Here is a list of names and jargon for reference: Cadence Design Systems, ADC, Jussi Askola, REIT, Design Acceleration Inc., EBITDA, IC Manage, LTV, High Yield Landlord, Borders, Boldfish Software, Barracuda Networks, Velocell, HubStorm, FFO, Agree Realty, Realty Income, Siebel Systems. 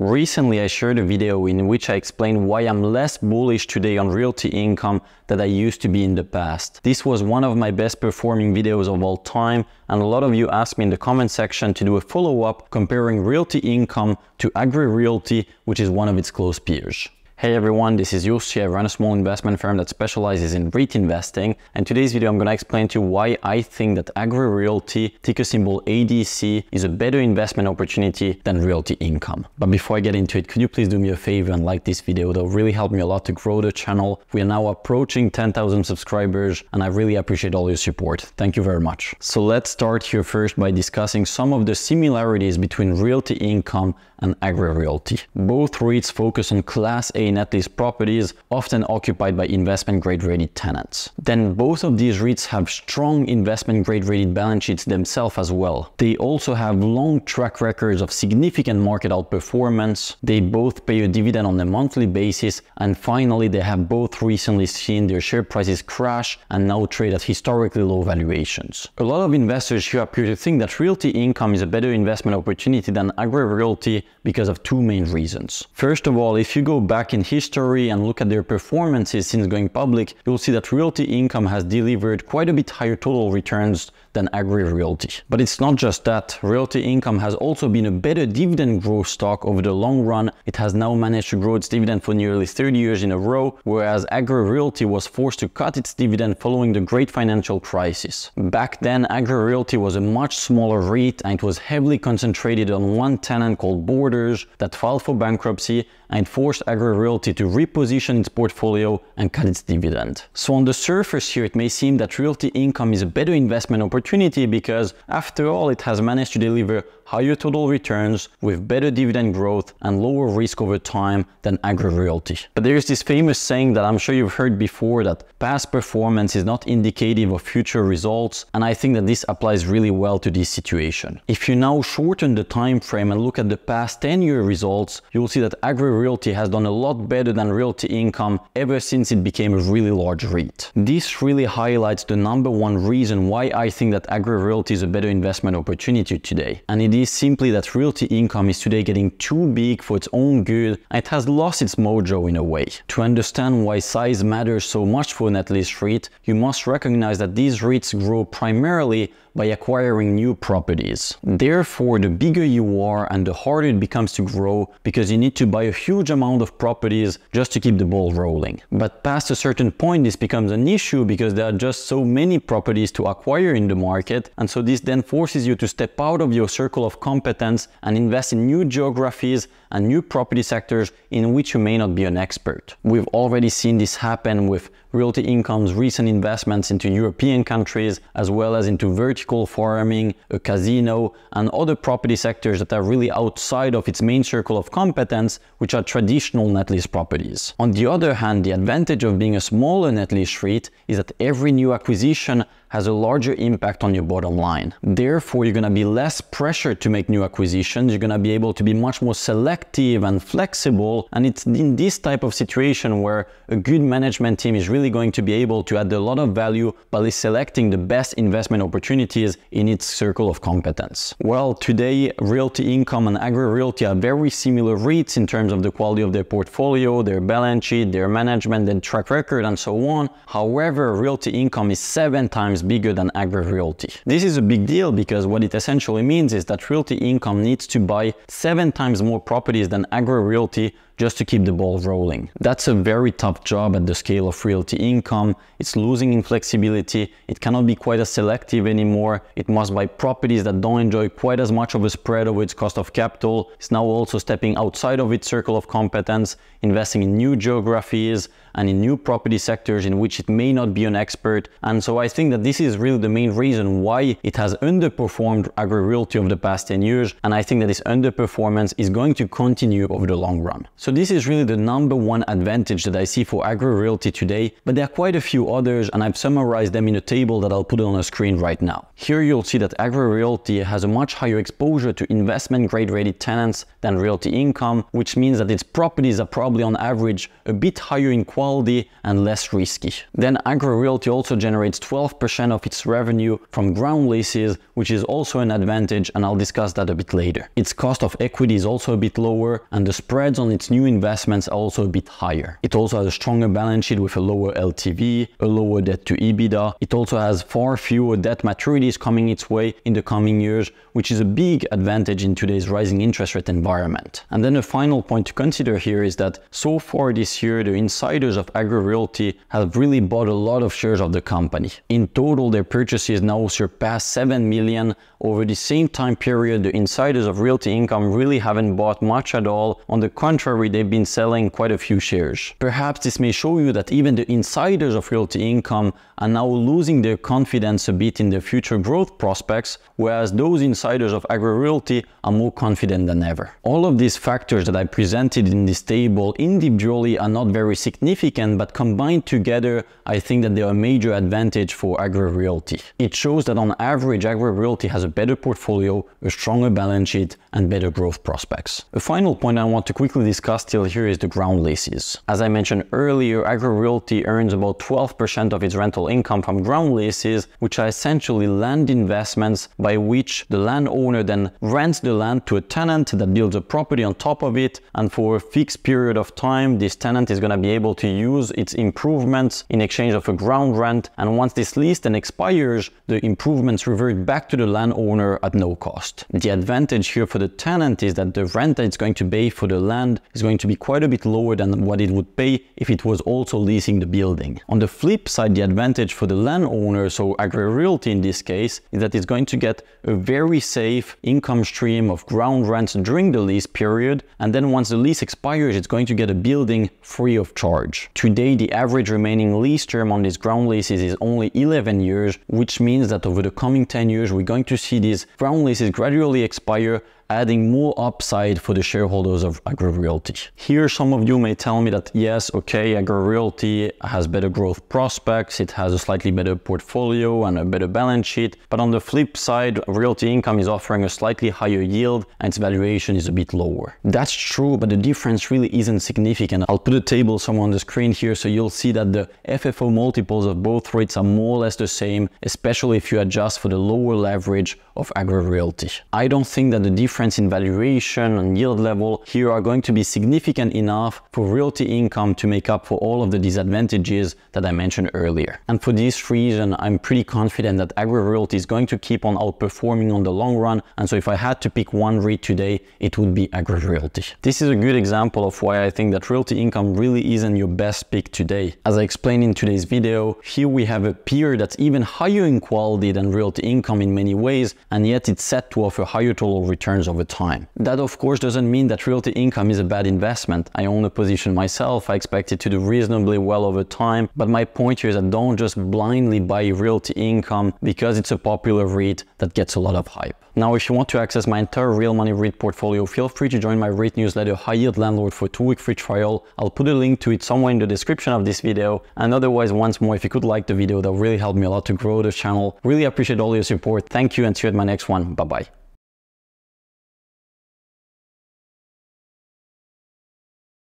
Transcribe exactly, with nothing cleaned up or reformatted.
Recently, I shared a video in which I explained why I'm less bullish today on Realty Income than I used to be in the past. This was one of my best performing videos of all time, and a lot of you asked me in the comment section to do a follow-up comparing Realty Income to Agree Realty, which is one of its close peers. Hey everyone, this is Jussi. I run a small investment firm that specializes in REIT investing, and today's video I'm going to explain to you why I think that Agree Realty, ticker symbol A D C, is a better investment opportunity than Realty Income. But before I get into it, could you please do me a favor and like this video? That'll really help me a lot to grow the channel. We are now approaching ten thousand subscribers, and I really appreciate all your support. Thank you very much. So let's start here first by discussing some of the similarities between Realty Income and Agree Realty. Both REITs focus on Class A net lease properties, often occupied by investment grade rated tenants. Then both of these REITs have strong investment grade rated balance sheets themselves as well. They also have long track records of significant market outperformance. They both pay a dividend on a monthly basis, and finally they have both recently seen their share prices crash and now trade at historically low valuations. A lot of investors here appear to think that Realty Income is a better investment opportunity than Agree Realty because of two main reasons. First of all, if you go back in history and look at their performances since going public, you'll see that Realty Income has delivered quite a bit higher total returns than Agree Realty. But it's not just that. Realty Income has also been a better dividend growth stock over the long run. It has now managed to grow its dividend for nearly thirty years in a row, whereas Agree Realty was forced to cut its dividend following the great financial crisis. Back then, Agree Realty was a much smaller REIT, and it was heavily concentrated on one tenant called Borders that filed for bankruptcy and forced Agree Realty to reposition its portfolio and cut its dividend. So on the surface here, it may seem that Realty Income is a better investment opportunity opportunity because, after all, it has managed to deliver higher total returns with better dividend growth and lower risk over time than Agree Realty. But there's this famous saying that I'm sure you've heard before, that past performance is not indicative of future results, and I think that this applies really well to this situation. If you now shorten the time frame and look at the past ten year results, you'll see that Agree Realty has done a lot better than Realty Income ever since it became a really large REIT. This really highlights the number one reason why I think that Agree Realty is a better investment opportunity today, and it is simply that Realty Income is today getting too big for its own good, and it has lost its mojo in a way. To understand why size matters so much for a net lease REIT, you must recognize that these REITs grow primarily by acquiring new properties. Therefore, the bigger you are and the harder it becomes to grow, because you need to buy a huge amount of properties just to keep the ball rolling. But past a certain point, this becomes an issue because there are just so many properties to acquire in the market, and so this then forces you to step out of your circle of competence and invest in new geographies and new property sectors in which you may not be an expert. We've already seen this happen with Realty Income's recent investments into European countries, as well as into vertical farming, a casino, and other property sectors that are really outside of its main circle of competence, which are traditional net lease properties. On the other hand, the advantage of being a smaller net lease REIT is that every new acquisition has a larger impact on your bottom line. Therefore, you're gonna be less pressured to make new acquisitions, you're gonna be able to be much more selective and flexible, and it's in this type of situation where a good management team is really going to be able to add a lot of value by selecting the best investment opportunities in its circle of competence. Well, today, Realty Income and Agree Realty are very similar REITs in terms of the quality of their portfolio, their balance sheet, their management, their track record, and so on. However, Realty Income is seven times bigger than Agree Realty. This is a big deal because what it essentially means is that Realty Income needs to buy seven times more properties than Agree Realty just to keep the ball rolling. That's a very tough job at the scale of Realty Income. It's losing in flexibility. It cannot be quite as selective anymore. It must buy properties that don't enjoy quite as much of a spread over its cost of capital. It's now also stepping outside of its circle of competence, investing in new geographies and in new property sectors in which it may not be an expert. And so I think that this is really the main reason why it has underperformed Agree Realty over the past ten years. And I think that this underperformance is going to continue over the long run. So So this is really the number one advantage that I see for Agree Realty today, but there are quite a few others, and I've summarized them in a table that I'll put on a screen right now. Here you'll see that Agree Realty has a much higher exposure to investment grade rated tenants than Realty Income, which means that its properties are probably on average a bit higher in quality and less risky. Then Agree Realty also generates twelve percent fifty percent of its revenue from ground leases, which is also an advantage, and I'll discuss that a bit later. Its cost of equity is also a bit lower, and the spreads on its new investments are also a bit higher. It also has a stronger balance sheet with a lower L T V, a lower debt to EBITDA. It also has far fewer debt maturities coming its way in the coming years, which is a big advantage in today's rising interest rate environment. And then a final point to consider here is that so far this year, the insiders of Agree Realty have really bought a lot of shares of the company. In total, their purchases now surpass seven million. Over the same time period, the insiders of Realty Income really haven't bought much at all. On the contrary, they've been selling quite a few shares. Perhaps this may show you that even the insiders of Realty Income are now losing their confidence a bit in their future growth prospects, whereas those insiders of Agree Realty are more confident than ever. All of these factors that I presented in this table individually are not very significant, but combined together, I think that they are a major advantage for Agree Realty. It shows that on average, Agree Realty has a better portfolio, a stronger balance sheet, and better growth prospects. A final point I want to quickly discuss till here is the ground leases. As I mentioned earlier, Agree Realty earns about twelve percent of its rental income from ground leases, which are essentially land investments by which the landowner then rents the land to a tenant that builds a property on top of it, and for a fixed period of time, this tenant is going to be able to use its improvements in exchange of a ground rent, and once this lease then expires, the improvements revert back to the landowner at no cost. The advantage here for the tenant is that the rent that it's going to pay for the land is going to be quite a bit lower than what it would pay if it was also leasing the building. On the flip side, the advantage for the landowner, so Agree Realty in this case, is that it's going to get a very safe income stream of ground rents during the lease period, and then once the lease expires, it's going to get a building free of charge. Today, the average remaining lease term on these ground leases is only eleven years, which means that over the coming ten years, we're going to see these ground leases gradually expire, adding more upside for the shareholders of Agree Realty. Here, some of you may tell me that, yes, okay, Agree Realty has better growth prospects, it has a slightly better portfolio and a better balance sheet, but on the flip side, Realty Income is offering a slightly higher yield and its valuation is a bit lower. That's true, but the difference really isn't significant. I'll put a table somewhere on the screen here, so you'll see that the F F O multiples of both rates are more or less the same, especially if you adjust for the lower leverage of Agree Realty. I don't think that the difference in valuation and yield level here are going to be significant enough for Realty Income to make up for all of the disadvantages that I mentioned earlier. And for this reason, I'm pretty confident that Agree Realty is going to keep on outperforming on the long run. And so if I had to pick one REIT today, it would be Agree Realty. This is a good example of why I think that Realty Income really isn't your best pick today. As I explained in today's video, here we have a peer that's even higher in quality than Realty Income in many ways, and yet it's set to offer higher total returns over time. That of course doesn't mean that Realty Income is a bad investment. I own a position myself, I expect it to do reasonably well over time, but my point here is that don't just blindly buy Realty Income because it's a popular REIT that gets a lot of hype. Now, if you want to access my entire Real Money REIT portfolio, feel free to join my REIT newsletter, High Yield Landlord, for a two-week free trial. I'll put a link to it somewhere in the description of this video. And otherwise, once more, if you could like the video, that would really help me a lot to grow the channel. Really appreciate all your support. Thank you, and see you at my next one. Bye-bye.